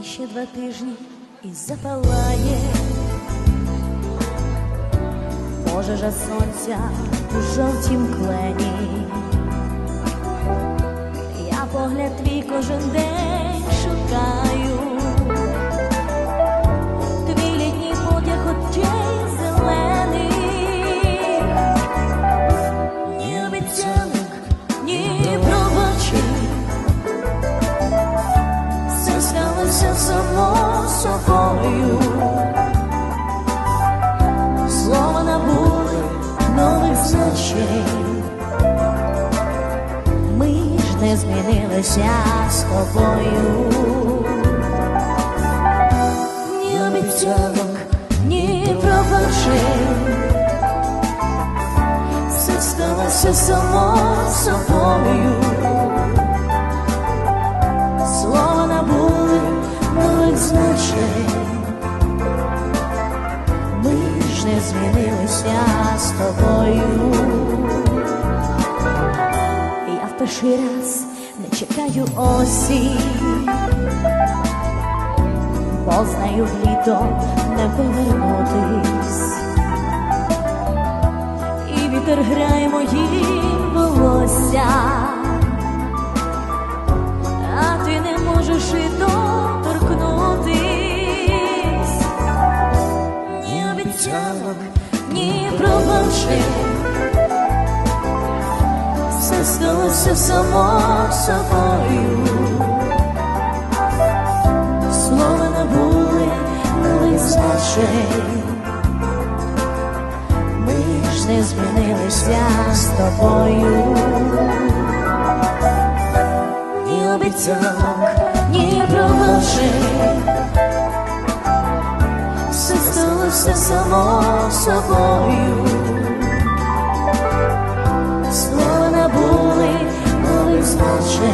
Іще два тижні і запалає. Пожежа сонця у жовтім клені. Я погляд твій кожен день шукаю. Твій літній потяг очей зелений. Ні обіцянок, ні пробачень. Все сталося само собою. Слова набули нових значень. Ми ж не змінилися з тобою. Ні обіцянок, ні пробачень. Все сталося само собою. Слова набули нових значень. Ми ж не змінилися з тобою. Я в перший раз не чекаю осінь, бо знаю, в літо не повернутись. І вітер грає моїм волоссям. Можеш і доторкнутись. Ні обіцянок, ні пробачень. Все сталося само собою. Слова набули нових значень. Ми ж не змінилися з тобою. Ні обіцянок, ні пробачень. Все сталося само собою. Слова набули нових значень.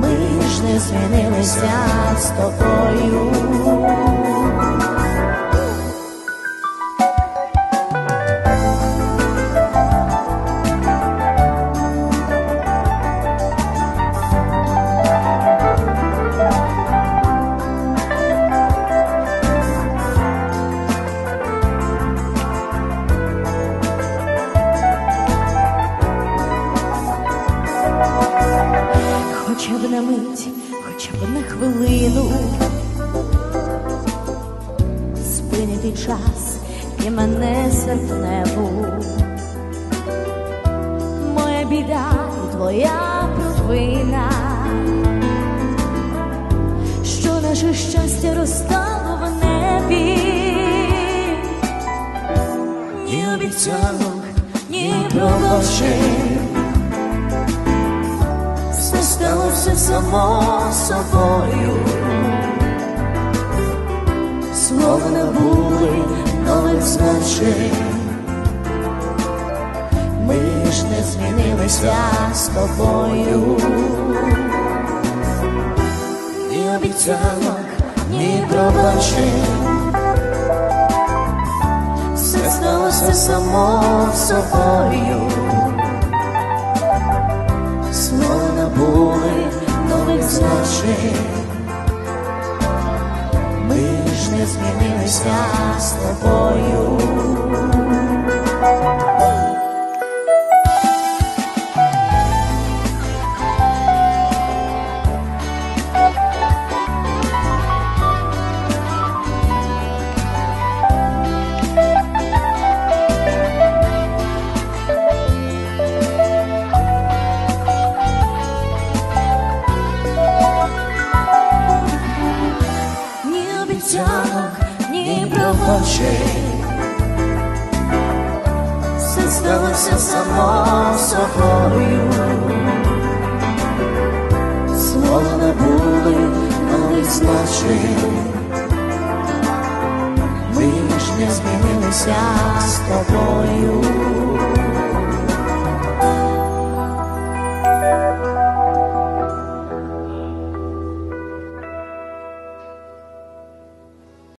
Ми ж не змінилися з тобою. Хоча б на мить, хоча б на хвилину спинити час і мене серпневу. Моя біда і твоя провина, що наше щастя розтало в небі. Ні обіцянок, ні пробачень. Сталося само собою. Слова набули нових значень. Ми ж не змінилися з тобою. Ні обіцянок, ні пробачень. Все сталося само собою. Слова набули нових значень. Ми ж не змінилися з тобою. Ні обіцянок, ні пробачень. Все сталося само собою. Слова набули нових значень. Ми ж не змінилися з тобою.